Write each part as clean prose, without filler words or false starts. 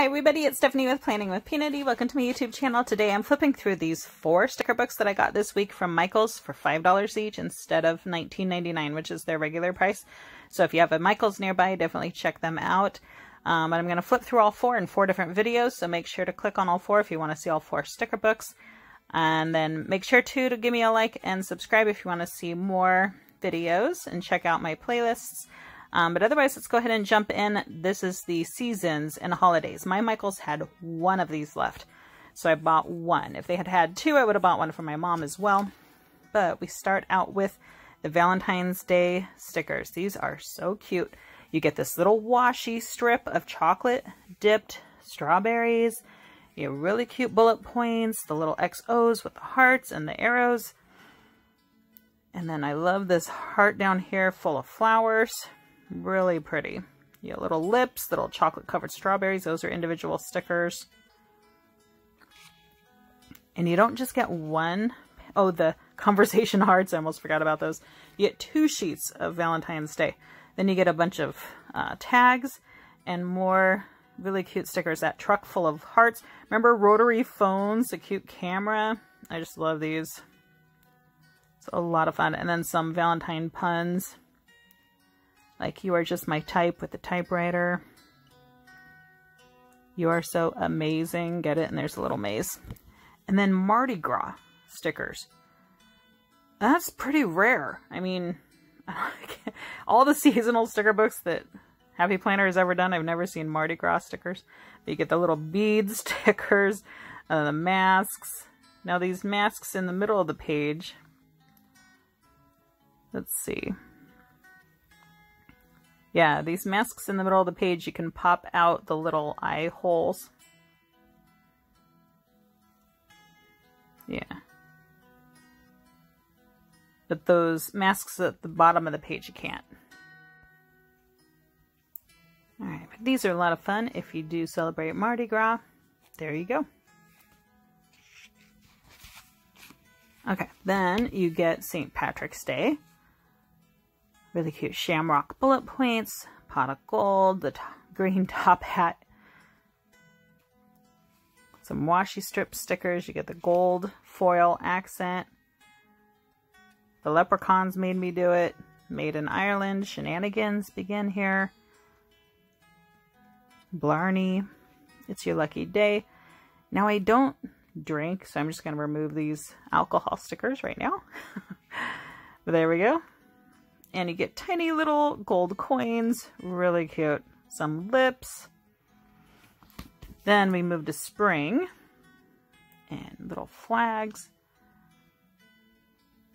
Hi everybody, it's Stephanie with Planning with Peanutty. Welcome to my YouTube channel. Today I'm flipping through these 4 sticker books that I got this week from Michael's for $5 each instead of $19.99, which is their regular price. So if you have a Michael's nearby, definitely check them out. But I'm going to flip through all 4 in 4 different videos, so make sure to click on all 4 if you want to see all 4 sticker books. And then make sure to give me a like and subscribe if you want to see more videos and check out my playlists. But otherwise, let's go ahead and jump in. This is the seasons and holidays. My Michael's had 1 of these left, so I bought 1. If they had had 2, I would have bought 1 for my mom as well. But we start out with the Valentine's Day stickers. These are so cute. You get this little washi strip of chocolate dipped strawberries. You have really cute bullet points, the little XOs with the hearts and the arrows. And then I love this heart down here full of flowers. Really pretty. You have little lips, little chocolate covered strawberries. Those are individual stickers. And you don't just get 1. Oh, the conversation hearts. I almost forgot about those. You get 2 sheets of Valentine's Day. Then you get a bunch of tags and more really cute stickers. That truck full of hearts. Remember rotary phones, a cute camera. I just love these. It's a lot of fun. And then some Valentine puns. Like, you are just my type with the typewriter. You are so amazing. Get it? And there's a little maze. And then Mardi Gras stickers. That's pretty rare. I mean, all the seasonal sticker books that Happy Planner has ever done, I've never seen Mardi Gras stickers. But you get the little bead stickers, the masks. Now these masks in the middle of the page. Let's see. Yeah, these masks in the middle of the page, you can pop out the little eye holes. Yeah. But those masks at the bottom of the page, you can't. Alright, but these are a lot of fun if you do celebrate Mardi Gras. There you go. Okay, then you get St. Patrick's Day. Really cute shamrock bullet points, pot of gold, the green top hat, some washi strip stickers. You get the gold foil accent. The leprechauns made me do it. Made in Ireland. Shenanigans begin here. Blarney. It's your lucky day. Now I don't drink, so I'm just going to remove these alcohol stickers right now. But there we go. And you get tiny little gold coins. Really cute. Some lips. Then we move to spring. And little flags.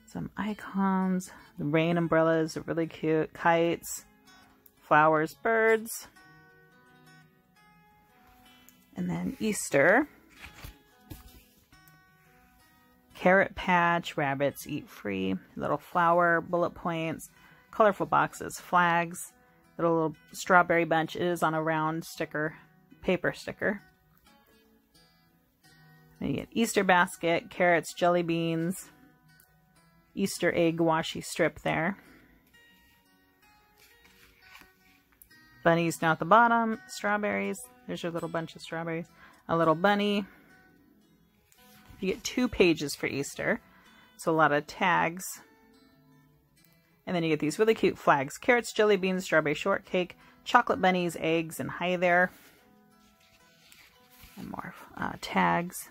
Some icons. The rain umbrellas are really cute. Kites. Flowers. Birds. And then Easter. Carrot patch. Rabbits eat free. Little flower. Bullet points. Colorful boxes, flags, little strawberry bunch. It is on a round sticker, paper sticker. Then you get Easter basket, carrots, jelly beans, Easter egg washi strip there. Bunnies down at the bottom, strawberries. There's your little bunch of strawberries. A little bunny. You get 2 pages for Easter, so a lot of tags. And then you get these really cute flags. Carrots, jelly beans, strawberry shortcake, chocolate bunnies, eggs, and hi there. And more tags.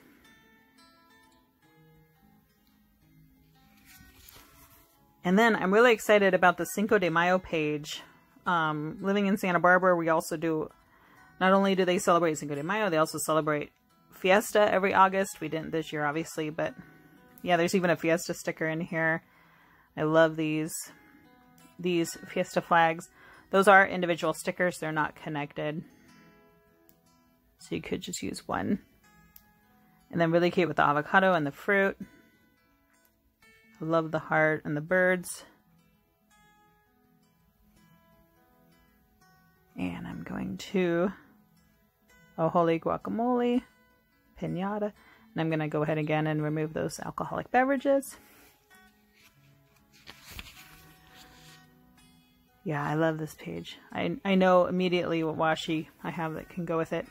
And then I'm really excited about the Cinco de Mayo page. Living in Santa Barbara, we also do, not only do they celebrate Cinco de Mayo, they also celebrate Fiesta every August. We didn't this year, obviously, but yeah, there's even a Fiesta sticker in here. I love these. These Fiesta flags. Those are individual stickers. They're not connected. So you could just use 1. And then really cute with the avocado and the fruit. I love the heart and the birds. And I'm going to Oh Holy Guacamole, Piñata. And I'm going to go ahead again and remove those alcoholic beverages. Yeah, I love this page. I know immediately what washi I have that can go with it.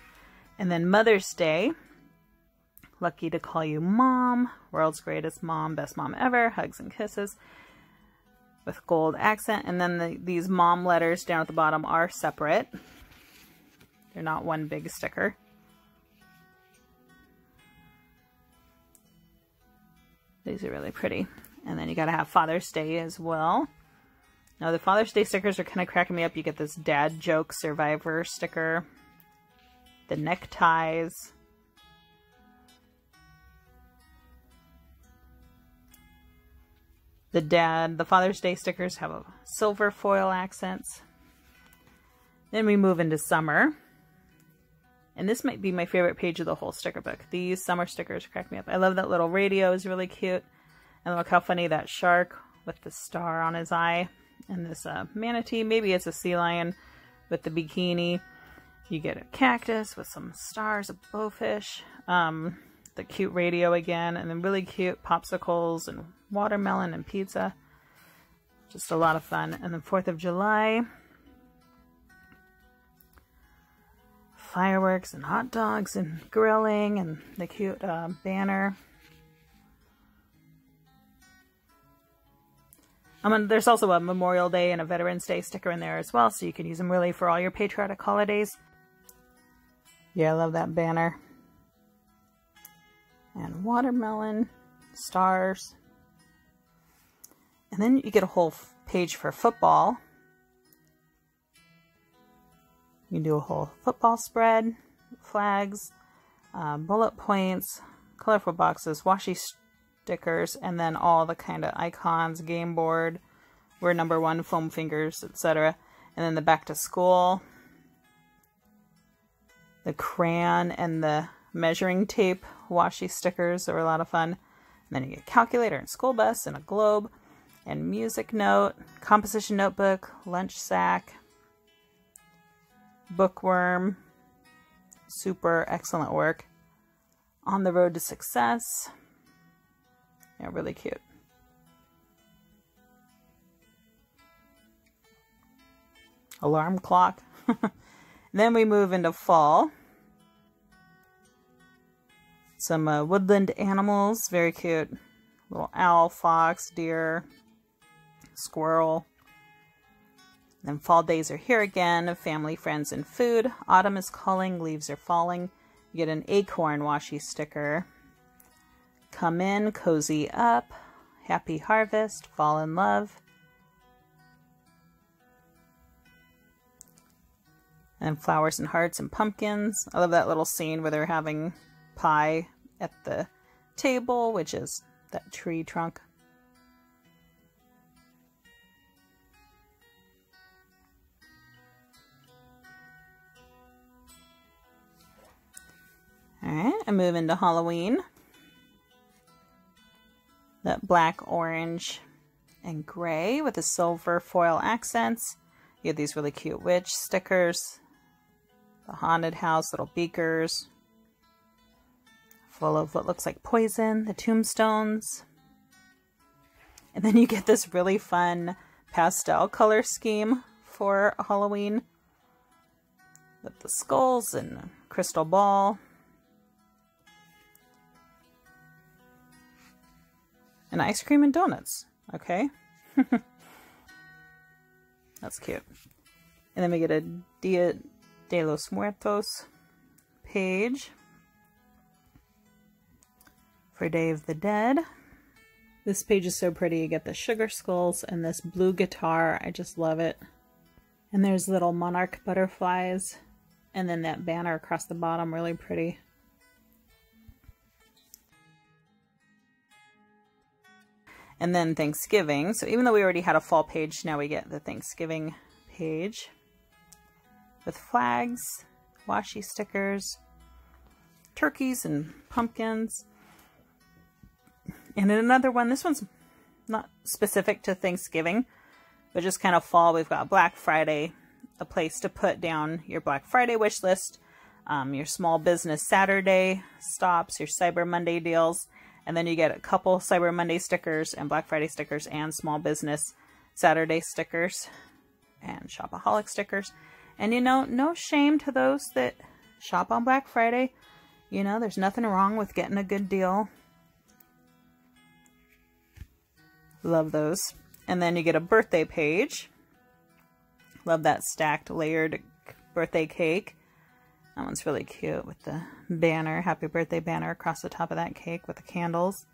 And then Mother's Day. Lucky to call you mom. World's greatest mom. Best mom ever. Hugs and kisses. With gold accent. And then these mom letters down at the bottom are separate. They're not one big sticker. These are really pretty. And then you gotta have Father's Day as well. Now the Father's Day stickers are kind of cracking me up. You get this dad joke survivor sticker. The neckties. The Father's Day stickers have a silver foil accents. Then we move into summer. And this might be my favorite page of the whole sticker book. These summer stickers crack me up. I love that little radio, is really cute. And look how funny that shark with the star on his eye. And this manatee, maybe it's a sea lion with the bikini. You get a cactus with some stars, a blowfish. The cute radio again, and then really cute popsicles and watermelon and pizza. Just a lot of fun. And then 4th of July. Fireworks and hot dogs and grilling and the cute banner. There's also a Memorial Day and a Veterans Day sticker in there as well, so you can use them really for all your patriotic holidays. Yeah, I love that banner. And watermelon, stars. And then you get a whole page for football. You can do a whole football spread, flags, bullet points, colorful boxes, washi stickers, and then all the kind of icons, game board, we're number one, foam fingers, etc. And then the back to school, the crayon, and the measuring tape washi stickers that were a lot of fun. And then you get a calculator and school bus and a globe and music note, composition notebook, lunch sack, bookworm. Super excellent work. On the road to success. Yeah, really cute. Alarm clock. Then we move into fall. Some woodland animals, very cute. Little owl, fox, deer, squirrel. Then fall days are here again, family, friends, and food. Autumn is calling, leaves are falling. You get an acorn washi sticker. Come in, cozy up, happy harvest, fall in love. And flowers and hearts and pumpkins. I love that little scene where they're having pie at the table, which is that tree trunk. Alright, I move into Halloween. That black, orange, and gray with the silver foil accents. You have these really cute witch stickers. The haunted house, little beakers. Full of what looks like poison, the tombstones. And then you get this really fun pastel color scheme for Halloween with the skulls and crystal ball. And ice cream and donuts. Okay. That's cute. And then we get a Dia de los Muertos page. For Day of the Dead. This page is so pretty. You get the sugar skulls and this blue guitar. I just love it. And there's little monarch butterflies. And then that banner across the bottom. Really pretty. And then Thanksgiving. So even though we already had a fall page, now we get the Thanksgiving page. With flags, washi stickers, turkeys and pumpkins. And then another one, this one's not specific to Thanksgiving, but just kind of fall. We've got Black Friday, a place to put down your Black Friday wish list, your Small Business Saturday stops, your Cyber Monday deals, and then you get a couple Cyber Monday stickers and Black Friday stickers and Small Business Saturday stickers and Shopaholic stickers. And you know, no shame to those that Shop on Black Friday. You know, there's nothing wrong with getting a good deal. Love those. And then you get a birthday page. Love that stacked layered birthday cake. That one's really cute with the banner, happy birthday banner across the top of that cake with the candles.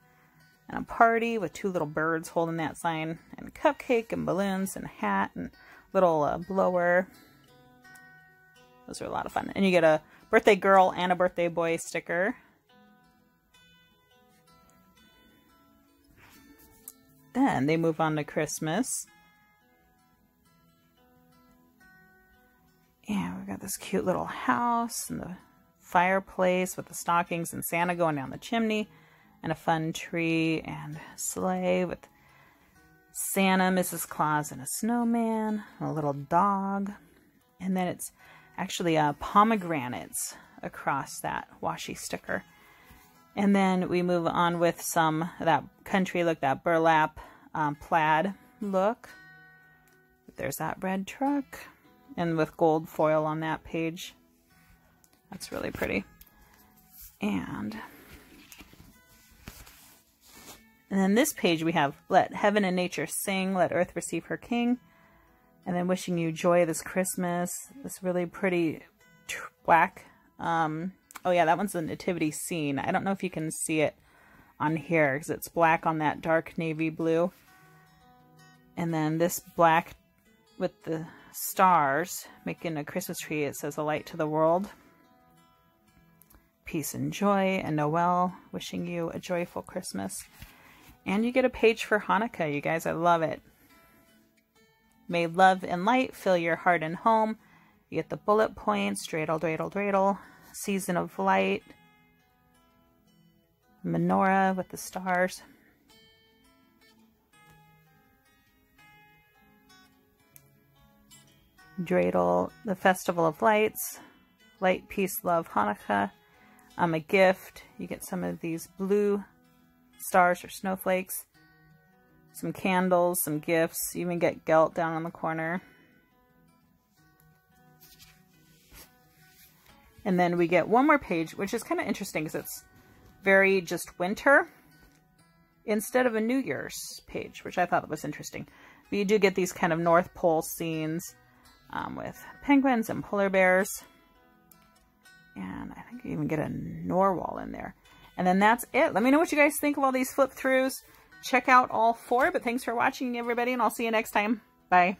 And a party with two little birds holding that sign, and cupcake and balloons and a hat and little blower. Those are a lot of fun. And you get a birthday girl and a birthday boy sticker. Then they move on to Christmas. Yeah, we've got this cute little house and the fireplace with the stockings and Santa going down the chimney, and a fun tree and sleigh with Santa, Mrs. Claus, and a snowman, and a little dog. And then it's actually pomegranates across that washi sticker. And then we move on with some that country look, that burlap plaid look. There's that red truck. And with gold foil on that page. That's really pretty. And then this page we have, let heaven and nature sing, let earth receive her king. And then wishing you joy this Christmas. This really pretty black. Oh yeah, that one's the nativity scene. I don't know if you can see it on here because it's black on that dark navy blue. And then this black with the stars making a Christmas tree. It says a light to the world. Peace and joy and Noel. Wishing you a joyful Christmas. And you get a page for Hanukkah, you guys. I love it. May love and light fill your heart and home. You get the bullet points. Dreidel, dreidel, dreidel. Season of light. Menorah with the stars. Dreidel, the festival of lights. Light, peace, love, Hanukkah. A gift. You get some of these blue stars or snowflakes, some candles, some gifts. You even get gelt down on the corner. And then we get one more page, which is kind of interesting because it's very just winter instead of a New Year's page, which I thought was interesting. But you do get these kind of North Pole scenes with penguins and polar bears. And I think you even get a narwhal in there. And then that's it. Let me know what you guys think of all these flip throughs. Check out all four, but thanks for watching, everybody, and I'll see you next time. Bye.